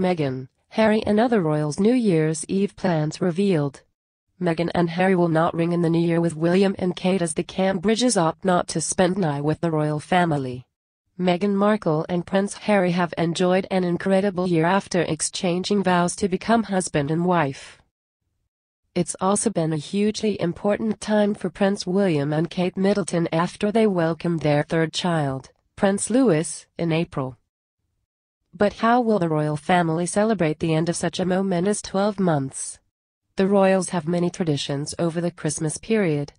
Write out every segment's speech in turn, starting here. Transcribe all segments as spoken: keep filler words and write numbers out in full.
Meghan, Harry and other royals' New Year's Eve plans revealed. Meghan and Harry will not ring in the new year with William and Kate as the Cambridges opt not to spend night with the royal family. Meghan Markle and Prince Harry have enjoyed an incredible year after exchanging vows to become husband and wife. It's also been a hugely important time for Prince William and Kate Middleton after they welcomed their third child, Prince Louis, in April. But how will the royal family celebrate the end of such a momentous twelve months? The royals have many traditions over the Christmas period.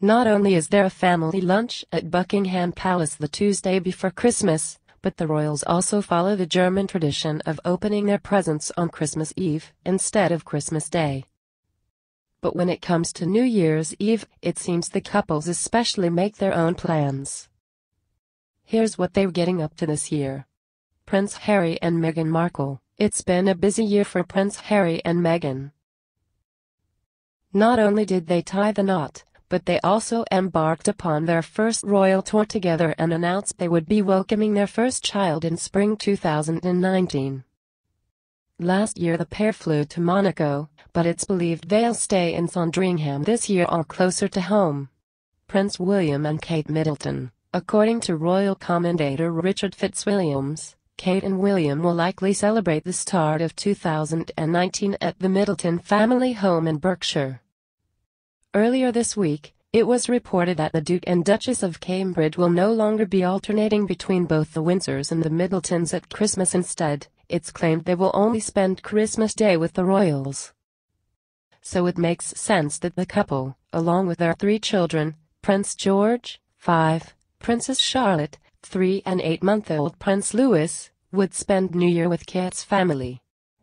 Not only is there a family lunch at Buckingham Palace the Tuesday before Christmas, but the royals also follow the German tradition of opening their presents on Christmas Eve instead of Christmas Day. But when it comes to New Year's Eve, it seems the couples especially make their own plans. Here's what they're getting up to this year. Prince Harry and Meghan Markle. It's been a busy year for Prince Harry and Meghan. Not only did they tie the knot, but they also embarked upon their first royal tour together and announced they would be welcoming their first child in spring two thousand nineteen. Last year the pair flew to Monaco, but it's believed they'll stay in Sandringham this year or closer to home. Prince William and Kate Middleton. According to royal commentator Richard Fitzwilliams, Kate and William will likely celebrate the start of two thousand nineteen at the Middleton family home in Berkshire. Earlier this week, it was reported that the Duke and Duchess of Cambridge will no longer be alternating between both the Windsors and the Middletons at Christmas. Instead, it's claimed they will only spend Christmas Day with the royals. So it makes sense that the couple, along with their three children, Prince George, five, Princess Charlotte, three and eight-month-old Prince Louis, would spend New Year with Kate's family.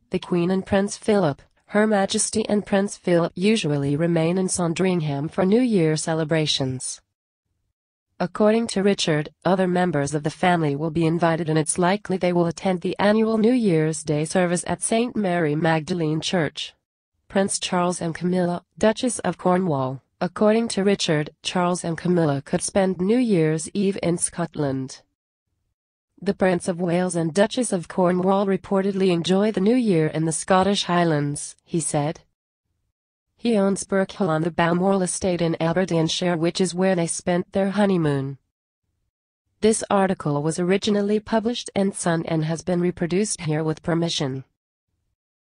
The Queen and Prince Philip, Her Majesty and Prince Philip usually remain in Sandringham for New Year celebrations. According to Richard, other members of the family will be invited and it's likely they will attend the annual New Year's Day service at Saint Mary Magdalene Church. Prince Charles and Camilla, Duchess of Cornwall. According to Richard, Charles and Camilla could spend New Year's Eve in Scotland. The Prince of Wales and Duchess of Cornwall reportedly enjoy the New Year in the Scottish Highlands, he said. He owns Birkhill on the Balmoral Estate in Aberdeenshire, which is where they spent their honeymoon. This article was originally published in Sun and has been reproduced here with permission.